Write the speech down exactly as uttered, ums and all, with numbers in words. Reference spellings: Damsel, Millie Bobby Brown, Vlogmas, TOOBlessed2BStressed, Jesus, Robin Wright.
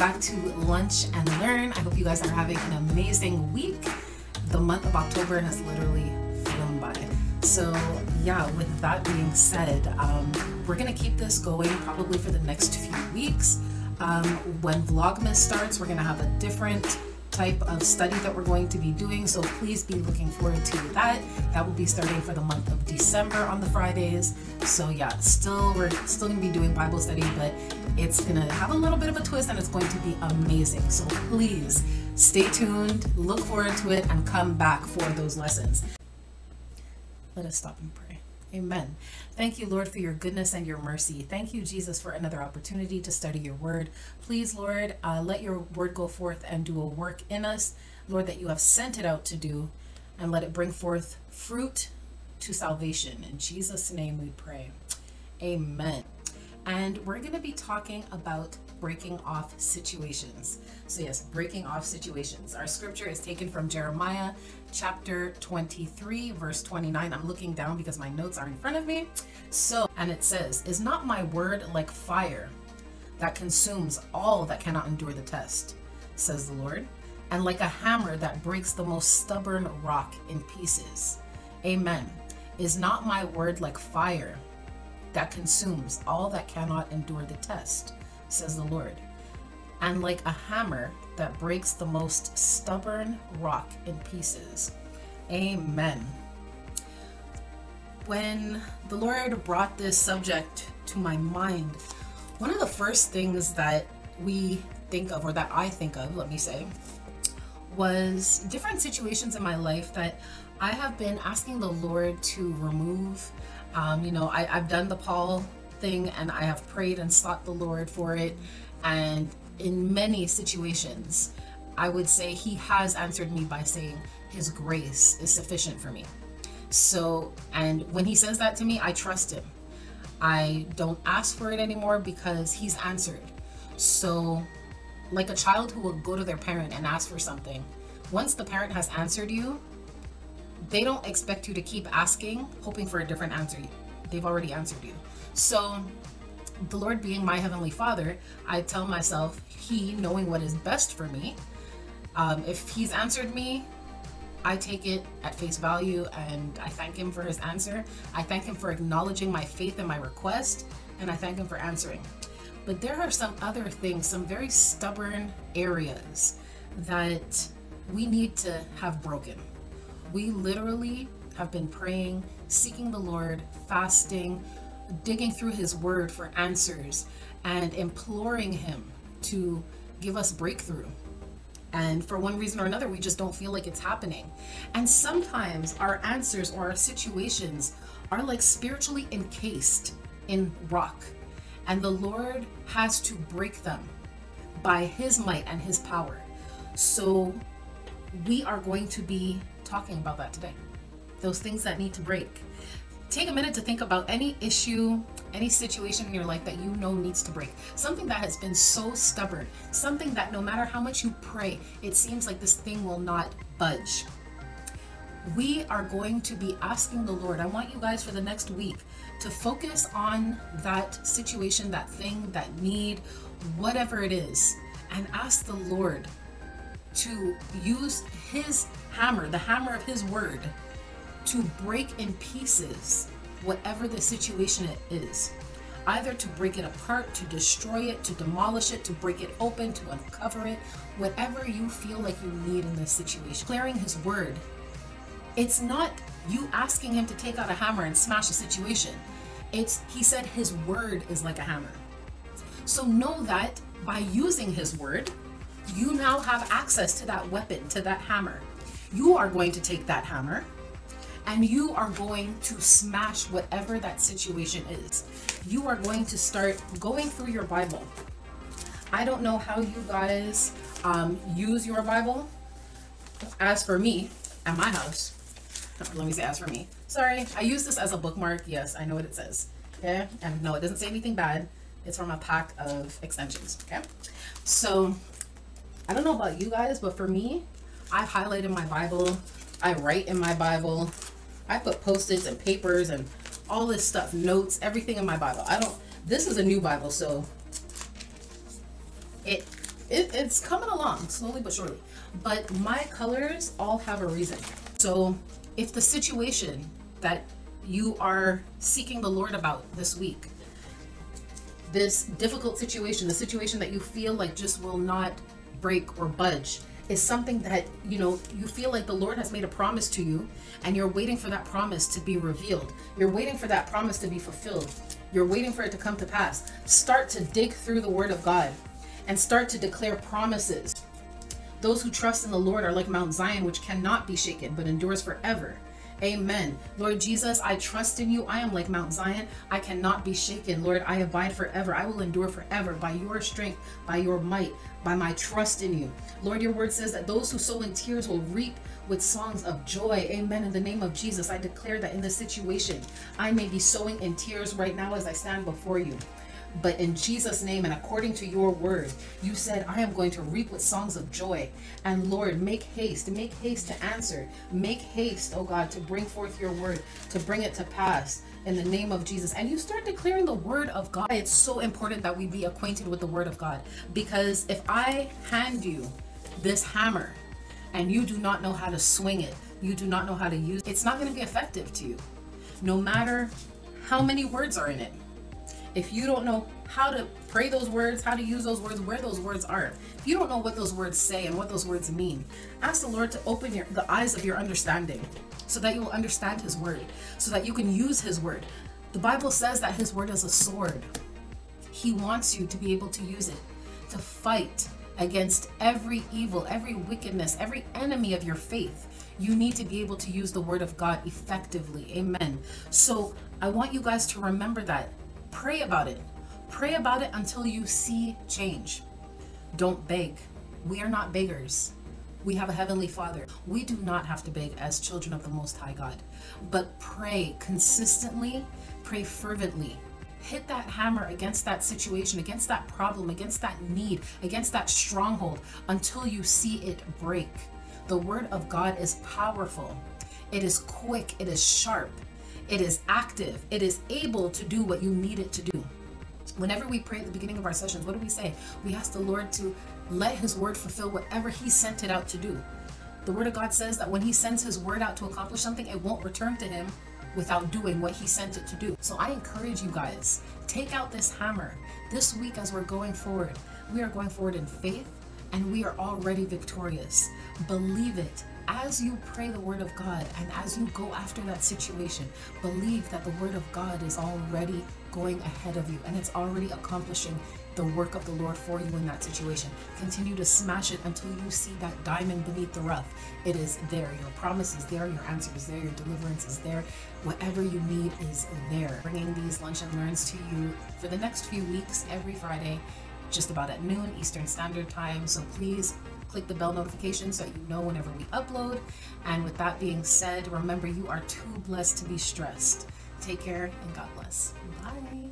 back to Lunch and Learn. I hope you guys are having an amazing week. The month of October has literally flown by. So yeah, with that being said, um, we're gonna keep this going probably for the next few weeks. Um, when Vlogmas starts, we're gonna have a different type of study that we're going to be doing, so please be looking forward to that. That will be starting for the month of December on the Fridays. So yeah, still we're still gonna be doing Bible study, but it's gonna have a little bit of a twist and it's going to be amazing. So please stay tuned, look forward to it, and come back for those lessons. Let us stop and pray. Amen. Thank you, Lord, for your goodness and your mercy. Thank you, Jesus, for another opportunity to study your word. Please, Lord, uh, let your word go forth and do a work in us, Lord, that you have sent it out to do, and let it bring forth fruit to salvation. In Jesus' name we pray. Amen. And we're going to be talking about breaking off situations. So yes, breaking off situations. Our scripture is taken from Jeremiah chapter twenty-three, verse twenty-nine. I'm looking down because my notes are in front of me. So, and it says, "Is not my word like fire that consumes all that cannot endure the test, says the Lord, and like a hammer that breaks the most stubborn rock in pieces." Amen. Is not my word like fire that consumes all that cannot endure the test, says the Lord, and like a hammer that breaks the most stubborn rock in pieces. Amen. When the Lord brought this subject to my mind, one of the first things that we think of, or that I think of, let me say, was different situations in my life that I have been asking the Lord to remove. Um, you know, I, I've done the Paul thing, and I have prayed and sought the Lord for it, and in many situations I would say he has answered me by saying his grace is sufficient for me. So, and when he says that to me, I trust him. I don't ask for it anymore because he's answered. So like a child who will go to their parent and ask for something, once the parent has answered you, they don't expect you to keep asking, hoping for a different answer. They've already answered you. So the Lord being my heavenly father, I tell myself, he knowing what is best for me, um, if he's answered me, I take it at face value, and I thank him for his answer. I thank him for acknowledging my faith and my request, and I thank him for answering. But there are some other things, some very stubborn areas that we need to have broken. We literally have been praying, seeking the Lord, fasting, digging through his word for answers, and imploring him to give us breakthrough. And for one reason or another, we just don't feel like it's happening. And sometimes our answers or our situations are like spiritually encased in rock, and the Lord has to break them by his might and his power. So we are going to be talking about that today. Those things that need to break. Take a minute to think about any issue, any situation in your life that you know needs to break. Something that has been so stubborn, something that no matter how much you pray, it seems like this thing will not budge. We are going to be asking the Lord. I want you guys for the next week to focus on that situation, that thing, that need, whatever it is, and ask the Lord to use his hammer, the hammer of his word, to break in pieces whatever the situation it is, either to break it apart, to destroy it, to demolish it, to break it open, to uncover it, whatever you feel like you need in this situation. Declaring his word, it's not you asking him to take out a hammer and smash a situation. It's, he said his word is like a hammer. So know that by using his word, you now have access to that weapon, to that hammer. You are going to take that hammer and you are going to smash whatever that situation is. You are going to start going through your Bible. I don't know how you guys um, use your Bible. As for me, at my house, let me say as for me, sorry, I use this as a bookmark. Yes, I know what it says, okay? And no, it doesn't say anything bad. It's from a pack of extensions, okay? So I don't know about you guys, but for me, I've highlighted my Bible. I write in my Bible. I put post-its and papers and all this stuff, notes, everything in my Bible. I don't, this is a new Bible, so it it, it's coming along slowly but surely, but my colors all have a reason. So if the situation that you are seeking the Lord about this week, this difficult situation, the situation that you feel like just will not break or budge, is something that, you know, you feel like the Lord has made a promise to you, and you're waiting for that promise to be revealed. You're waiting for that promise to be fulfilled. You're waiting for it to come to pass. Start to dig through the Word of God and start to declare promises. Those who trust in the Lord are like Mount Zion, which cannot be shaken, but endures forever. Amen. Lord Jesus, I trust in you. I am like Mount Zion. I cannot be shaken. Lord, I abide forever. I will endure forever by your strength, by your might, by my trust in you. Lord, your word says that those who sow in tears will reap with songs of joy. Amen. In the name of Jesus, I declare that in this situation, I may be sowing in tears right now as I stand before you. But in Jesus' name and according to your word, you said, I am going to reap with songs of joy. And Lord, make haste, make haste to answer. Make haste, oh God, to bring forth your word, to bring it to pass in the name of Jesus. And you start declaring the word of God. It's so important that we be acquainted with the word of God, because if I hand you this hammer and you do not know how to swing it, you do not know how to use it, it's not going to be effective to you, no matter how many words are in it. If you don't know how to pray those words, how to use those words, where those words are, if you don't know what those words say and what those words mean, ask the Lord to open your, the eyes of your understanding, so that you will understand his word, so that you can use his word. The Bible says that his word is a sword. He wants you to be able to use it, to fight against every evil, every wickedness, every enemy of your faith. You need to be able to use the word of God effectively. Amen. So I want you guys to remember that. Pray about it. Pray about it until you see change. Don't beg. We are not beggars. We have a heavenly Father. We do not have to beg as children of the Most High God. But pray consistently, pray fervently. Hit that hammer against that situation, against that problem, against that need, against that stronghold, until you see it break. The Word of God is powerful. It is quick. It is sharp. It is active. It is able to do what you need it to do. Whenever we pray at the beginning of our sessions, what do we say? We ask the Lord to let his word fulfill whatever he sent it out to do. The word of God says that when he sends his word out to accomplish something, it won't return to him without doing what he sent it to do. So I encourage you guys, take out this hammer. This week as we're going forward, we are going forward in faith, and we are already victorious. Believe it. As you pray the word of God and as you go after that situation, believe that the word of God is already going ahead of you, and it's already accomplishing the work of the Lord for you in that situation. Continue to smash it until you see that diamond beneath the rough. It is there. Your promise is there. Your answer is there. Your deliverance is there. Whatever you need is there. Bringing these Lunch and Learns to you for the next few weeks, every Friday, just about at noon Eastern Standard Time. So please click the bell notification so that you know whenever we upload. And with that being said, remember, you are too blessed to be stressed. Take care and God bless. Bye.